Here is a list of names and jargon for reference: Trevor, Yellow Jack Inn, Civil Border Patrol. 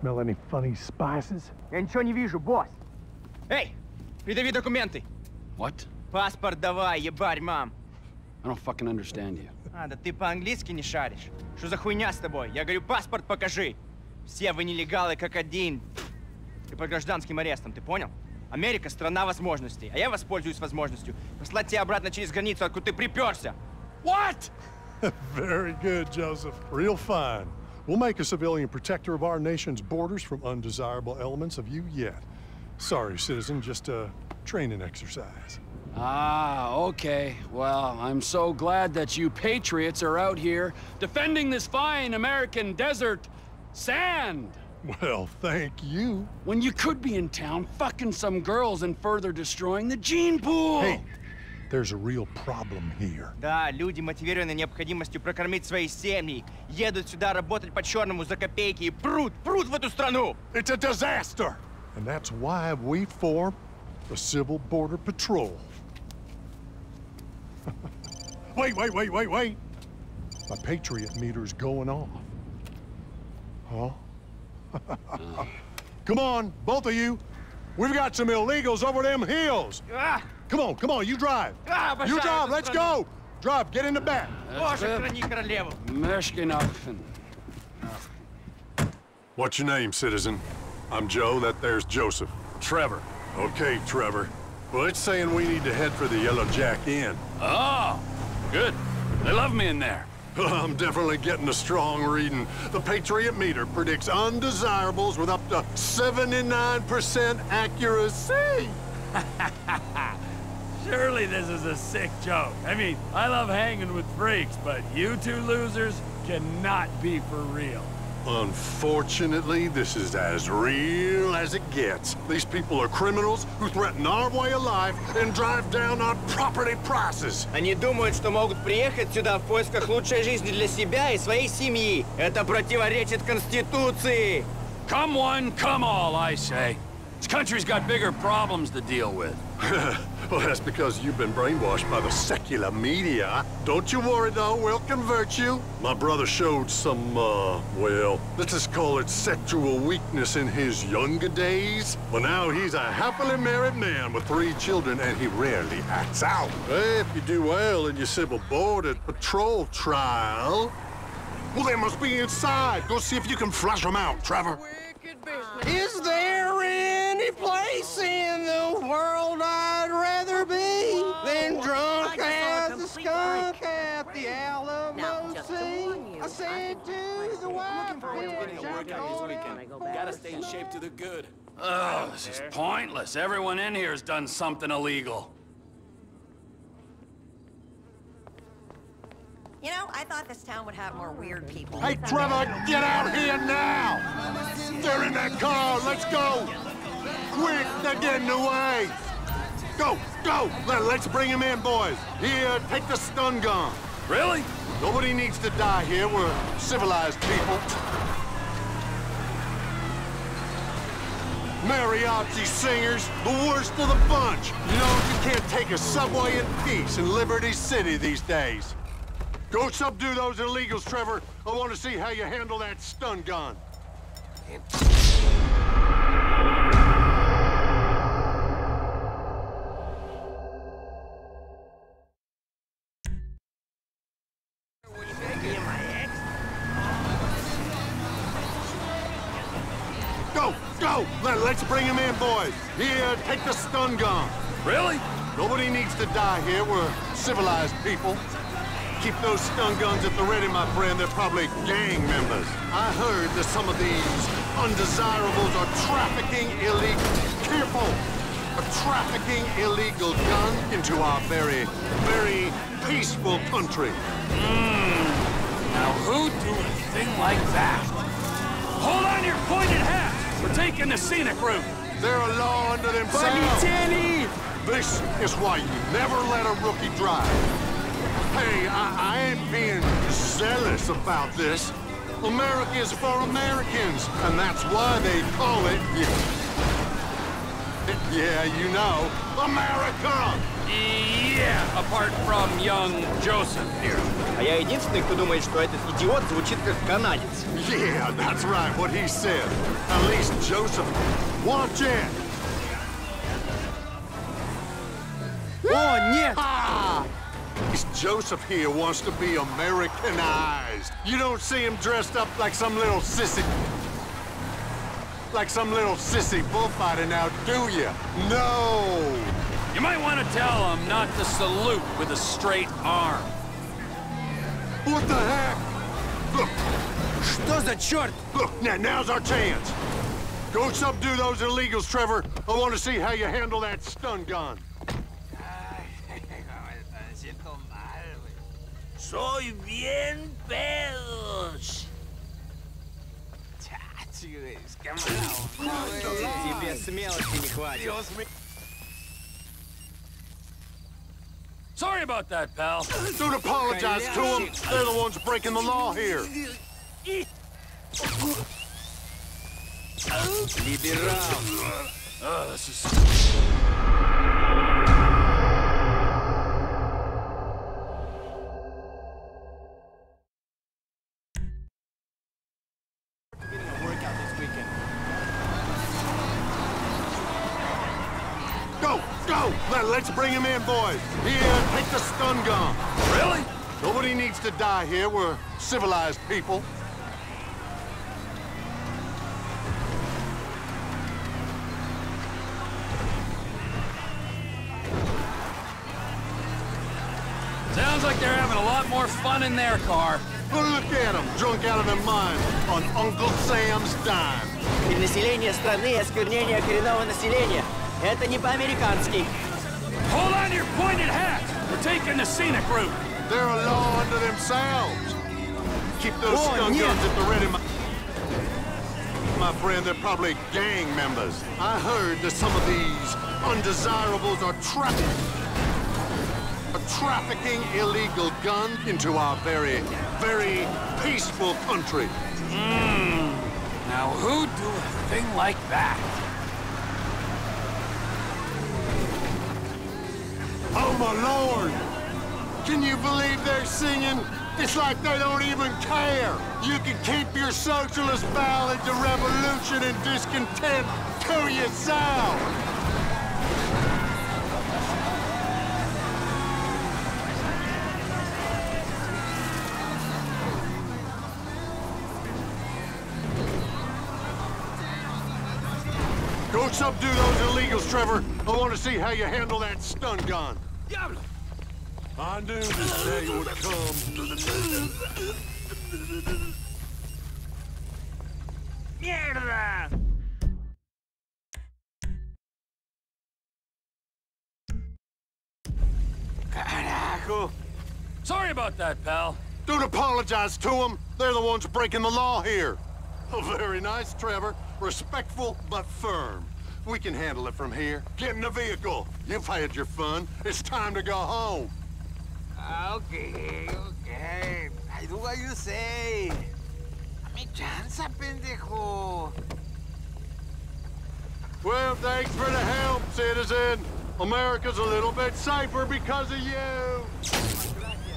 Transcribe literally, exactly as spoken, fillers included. Smell any funny spices? Я ничего не вижу, босс. Эй, передави документы. What? Паспорт давай, ебарь, мам. I don't fucking understand you. А, да ты по-английски не шаришь. Что за хуйня с тобой? Я говорю, паспорт покажи. Все вы нелегалы как один. Ты под гражданским арестом, ты понял? Америка — страна возможностей, а я воспользуюсь возможностью послать тебя обратно через границу, откуда ты приперся. What? Very good, Joseph. Real fine. We'll make a civilian protector of our nation's borders from undesirable elements of you yet. Sorry, citizen, just a training exercise. Ah, okay. Well, I'm so glad that you patriots are out here defending this fine American desert sand. Well, thank you. When you could be in town fucking some girls and further destroying the gene pool. Hey, there's a real problem here. Да, люди, мотивированные необходимостью прокормить свои семьи, едут сюда работать по черному за копейки и прут, прут в эту страну. It's a disaster. And that's why we formed the Civil Border Patrol. Wait, wait, wait, wait, wait. My Patriot meter's going off. Huh? Come on, both of you. We've got some illegals over them hills. Ah. Come on, come on, you drive. Ah, you drive, let's go. Drive, get in the back. What's your name, citizen? I'm Joe, that there's Joseph. Trevor. Okay, Trevor. Well, it's saying we need to head for the Yellow Jack Inn. Oh, good. They love me in there. I'm definitely getting a strong reading. The Patriot meter predicts undesirables with up to seventy-nine percent accuracy. Surely this is a sick joke. I mean, I love hanging with freaks, but you two losers cannot be for real. Unfortunately, this is as real as it gets. These people are criminals who threaten our way of life and drive down our property prices. Они думают, что могут приехать сюда в поисках лучшей жизни для себя и своей семьи. Это противоречит Конституции. Come one, come all, I say. This country's got bigger problems to deal with. Well, that's because you've been brainwashed by the secular media. Don't you worry, though. We'll convert you. My brother showed some, uh, well, let's just call it sexual weakness in his younger days. But now he's a happily married man with three children, and he rarely acts out. Hey, if you do well in your Civil Border Patrol trial, well, they must be inside. Go see if you can flush them out, Trevor. Is there any place in the world I'd rather be than drunk as a skunk at the Alamo Sea? I said to the wife, "Looking for a workout this weekend. Gotta stay in shape to the good." Oh, this is pointless. Everyone in here's done something illegal. You know, I thought this town would have more weird people. Hey, Trevor, get out here now! They're in that car, let's go! Quick, they're getting away! Go, go! Let's bring him in, boys. Here, take the stun gun. Really? Nobody needs to die here. We're civilized people. Mariachi singers, the worst of the bunch. You know, you can't take a subway in peace in Liberty City these days. Go subdue those illegals, Trevor. I want to see how you handle that stun gun. Go, go! Let's bring him in, boys. Here, take the stun gun. Really? Nobody needs to die here. We're civilized people. Keep those stun guns at the ready, my friend. They're probably gang members. I heard that some of these undesirables are trafficking illegal... Careful! Are trafficking illegal guns into our very, very peaceful country. Mm. Now who'd do a thing like that? Hold on your pointed hats! We're taking the scenic route. They're a law under themselves. This is why you never let a rookie drive. Hey, I, I ain't being zealous about this. America is for Americans, and that's why they call it, yeah, yeah you know, America! Yeah, apart from young Joseph here. А я единственный, кто думает, что этот идиот звучит как канадец. Yeah, that's right, what he said. At least Joseph, watch it. О, нет! Joseph here wants to be Americanized. You don't see him dressed up like some little sissy... like some little sissy bullfighter now, do you? No! You might want to tell him not to salute with a straight arm. What the heck? Look! Что за черт? Look, now, now's our chance. Go subdue those illegals, Trevor. I want to see how you handle that stun gun. Soy bien pedos. Тебе смелости не хватит. Sorry about that, pal. Don't apologize to them. They're the ones breaking the law here. Liberal. Oh, this is... Go! Let's bring him in, boys. Here, take the stun gun. Really? Nobody needs to die here. We're civilized people. Sounds like they're having a lot more fun in their car. Well, look at them, drunk out of their mind on Uncle Sam's dime. Перенаселение страны, осквернение коренного населения. Это не по-американски. Hold on to your pointed hat. We're taking the scenic route. They're a law unto themselves. Keep those oh, stun guns at the ready, my... my friend. They're probably gang members. I heard that some of these undesirables are trafficking, are trafficking illegal guns into our very, very peaceful country. Mm. Now who'd do a thing like that? Oh, my Lord! Can you believe they're singing? It's like they don't even care! You can keep your socialist ballad to revolution and discontent to yourself! Go subdue those illegals, Trevor. I want to see how you handle that stun gun. I knew this day would come. Mierda! Carajo! Sorry about that, pal. Don't apologize to them. They're the ones breaking the law here. Oh, very nice, Trevor. Respectful, but firm. We can handle it from here. Get in the vehicle. You've had your fun. It's time to go home. Okay, okay. I do what you say. Dame chance, pendejo. Well, thanks for the help, citizen. America's a little bit safer because of you.